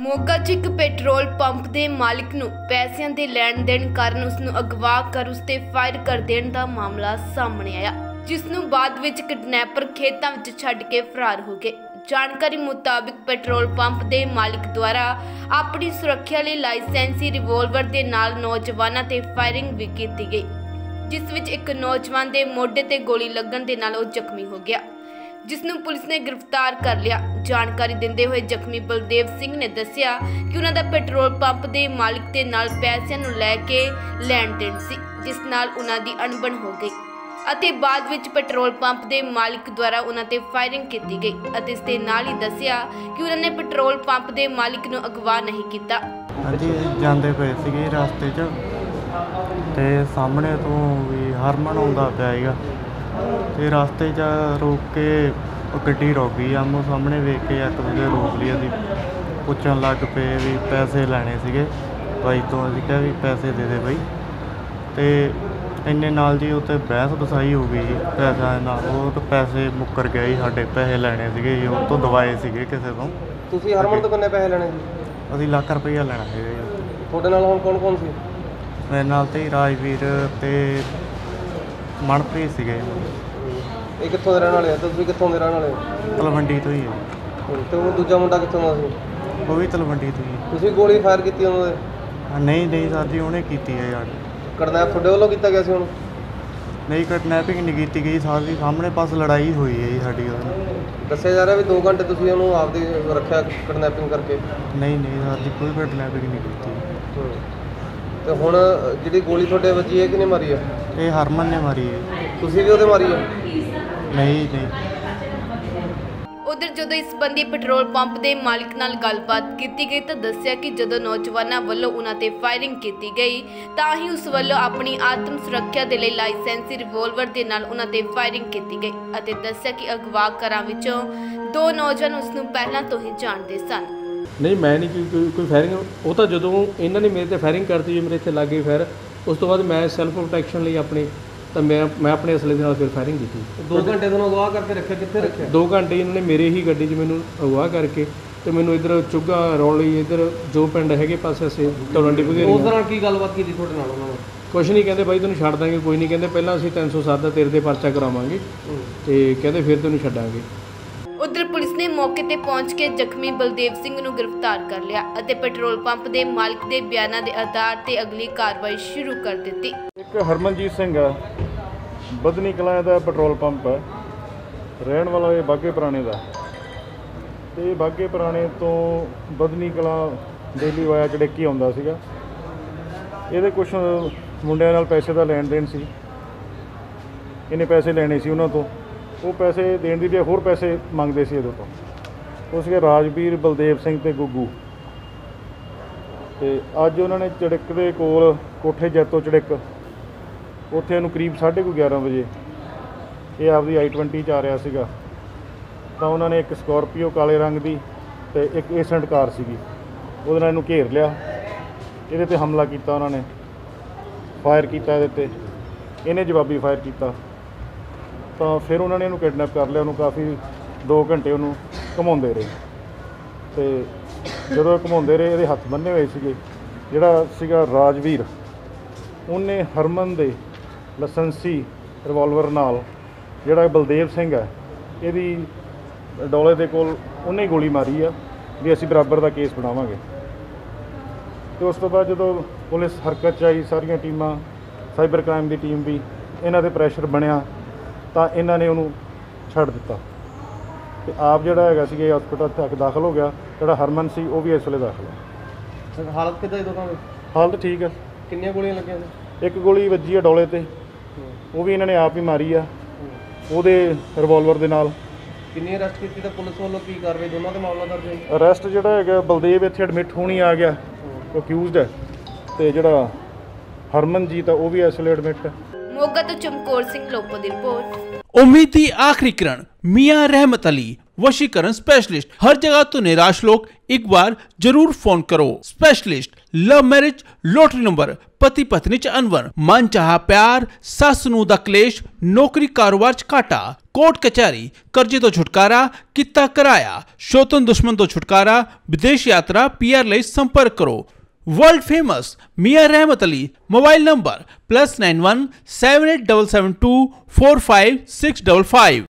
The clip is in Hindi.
ਮੋਗਾ 'ਚ ਇੱਕ ਪੈਟਰੋਲ ਪੰਪ ਦੇ ਮਾਲਕ ਨੂੰ ਪੈਸਿਆਂ ਦੇ ਲੈਣ ਦੇਣ ਕਾਰਨ ਉਸ ਨੂੰ ਅਗਵਾ ਕਰ ਉਸ ਤੇ ਫਾਇਰ ਕਰ ਦੇਣ ਦਾ ਮਾਮਲਾ ਸਾਹਮਣੇ ਆਇਆ, ਜਿਸ ਨੂੰ ਬਾਅਦ ਵਿੱਚ ਕਿਡਨੈਪਰ ਖੇਤਾਂ ਵਿੱਚ ਛੱਡ ਕੇ ਫਰਾਰ ਹੋ ਗਏ। जानकारी मुताबिक पेट्रोल पंप के मालिक द्वारा अपनी सुरक्षा लिए लाइसेंसी रिवॉल्वर के नाल नौजवानों ते फायरिंग भी की गई, जिस विच एक नौजवान के मोढे ते गोली लगन के नाल जख्मी हो गया, जिसनू पुलिस ने गिरफ्तार कर लिया। जानकारी देंदे हुए जख्मी बलदेव सिंह ने दस्सिया कि उन्हां दा पेट्रोल पंप के मालिक के नाल पैसिਆਂ ਨੂੰ ਲੈ ਕੇ ਲੈਣ ਦੇਣ ਸੀ, जिस नाल उन्हां दी अणबण हो गई। बाद विच पेट्रोल पंप के मालिक द्वारा उन्होंने फायरिंग की गई। इसके नाल ही दसिया कि उन्होंने पेट्रोल पंप के मालिक को अगवा नहीं किया। जी जाते पे सी रास्ते च ते सामने तो भी हरमन आंदा पाएगा तो रास्ते च रोक के गड्डी रोक गई। आमो सामने वेख के एक दूसरे रोक लिया, पूछन लग पे भी पैसे लैने से भाई तो अभी क्या भी पैसे दे दे बई तो इन्ने नाल जी उत्ते बहस बसाई हो गई पैसा नाल। वो तो पैसे मुक्कर गए, साढ़े पैसे लैने से वो तो दवाए से किसी तो हरमन तो कितने पैसे लैने अभी लाख रुपया लैना है। थोड़े नाल होर कौन कौन सी मेरे नाल ते राजवीर ते मनप्रीत से। कित्थों दे रहण वाले हो तुसीं? कित्थों दे रहण वाले हो? तलवंडी तो ही है। तो वो दूजा मुंडा कित्थों दा सी? वो भी तलवंडी तो ही। तुसीं गोली फायर कीती उन्होंने? नहीं नहीं सर जी उन्हें कीती है यार। किडनैप थोड़े वालों किया गया? नहीं किडनैपिंग नहीं की गई सारी, सामने पास लड़ाई हुई है जी साड़ी। दस्या जा रहा भी 2 घंटे तुसीं उन्होंने आपदी रखा किडनैपिंग करके? नहीं नहीं सर जी कोई किडनैपिंग नहीं की। तो हुण जिहड़ी गोली तुहाडे वजी है किहने मारी है? ये हरमन ने मारी है। तुसीं भी उहदे मारी है? नहीं नहीं। उधर जदों इस संबंधी पेट्रोल पंप के मालिक नाल गलबात की गई तो दस्सिया कि जदों नौजवानों वालों उन्होंने फायरिंग की गई तां ही उस वालों अपनी आत्म सुरक्षा के लिए लाइसेंसी रिवॉल्वर के नाल उन्होंने फायरिंग की गई और दस्सिया कि अगवा घरां विचों 2 नौजवान उसनूं पहलां तो ही जानते सन। नहीं मैं नहीं कोई फायरिंग वो तो जदों इन्होंने मेरे ते फायरिंग करती मेरे इत्थे लग गई फायर। उस तो बाद मैं सैल्फ प्रोटैक्शन लिए अपनी तो मैं अपने असले के फिर फायरिंग की। 2 घंटे तो अगवा करके रखे? कितने रखे? 2 घंटे इन्होंने मेरे ही गड्डी मैंने अगवा करके तो मैं इधर चुगा रौली इधर जो पिंड है पास तलवंडी वगैरह। उस दौरान की गलबात की थोड़े नाल उन्होंने? कुछ नहीं कहते बई तेन छड़ देंगे कोई नहीं कहते, पहला असीं 307 का तेरे परचा करावांगे तो कहते फिर तेन छड्डांगे। उधर पुलिस ने मौके पर पहुंच के जख्मी बलदेव सिंह को गिरफ्तार कर लिया और पेट्रोल पंप के मालिक के बयानों के आधार पर अगली कार्रवाई शुरू कर दी। एक हरमनजीत सिंह बदनी कलां का पेट्रोल पंप है, रहण वाला ये बागे पुराने का। तो ये बागे पुराने तो बदनी कलां डेली वाया चड़ेकी आउंदा सीगा। ये कुछ मुंडियां नाल पैसे का लैण देन सी, इन्हें पैसे लेने सी उन्हां तो, वो पैसे देण दी ते होर पैसे मंगदे सी इहदे तो। उस सीगे राजवीर, बलदेव सिंह ते गुग्गू। ते अज उन्होंने चड़क दे कोल कोठे जैतो चड़क उत्थे नूं करीब 11:30 बजे ये आपदी i20 च आ रहा सीगा तो उन्होंने एक स्कोरपियो काले रंग की तो एक एसेंट कार सीगी उहदे नाल इहनूं घेर लिया। इहदे ते हमला कीता, उन्होंने फायर कीता, इहदे ते इहने जवाबी फायर कीता तो फिर उन्होंने इहनूं किडनैप कर लिया। उन्होंने काफ़ी 2 घंटे उन्होंने घुमाउंदे रहे तो जदों घुमाउंदे रहे इहदे हत्थ बन्ने होए सीगे। जिहड़ा सीगा राजवीर उन्हें हरमन दे लाइसेंसी रिवॉल्वर नाल जिहड़ा बलदेव सिंह है इहदी डोले दे कोल उन्हें गोली मारी है भी असीं बराबर का केस बनावांगे। तो उस तो बाद जदों पुलिस हरकत आई सारिया टीमां साइबर क्राइम की टीम भी इन्हां दे प्रैशर बनिया तो इन्हां ने उन्हूं छड्ड दित्ता ते आप जिहड़ा हैगा सी हस्पिटल तक दाखिल हो गया। जिहड़ा हरमन सी वो भी इस वेले दाखिल है। हालत किदां है? हालत ठीक है। कितनी गोलियां लगियां ने? एक गोली वजी है डोले ते, वो भी इन्होंने आप ही मारी आ उहदे रिवॉल्वर दे नाल। किन्नी अरेस्ट कीती ते पुलिस वालों की कार्रवाई? दोनों का मामला दर्ज है। अरेस्ट जिहड़ा है बलदेव इत्थे एडमिट होनी आ गया अक्यूज्ड है ते जिहड़ा हरमनजीत है वो भी इस वेले एडमिट है। मोगा तो चमकौर सिंह लोपो दी रिपोर्ट। उम्मीद दी आखिरी किरण मियां रहमत अली वशीकरण स्पेशलिस्ट। हर जगह तो निराश लोग एक बार जरूर फोन करो। Specialist love marriage lottery number पति पत्नी च अनवर, मनचाहा प्यार, सस नू दा क्लेश, नौकरी कारोबार च घाटा, कोर्ट कचहरी, कर्जे तो छुटकारा, किता कराया, शोतन दुश्मन तो छुटकारा, विदेश यात्रा, पीआर लई संपर्क करो। वर्ल्ड फेमस मियां रहमत अली, मोबाइल नंबर +91 7877245655।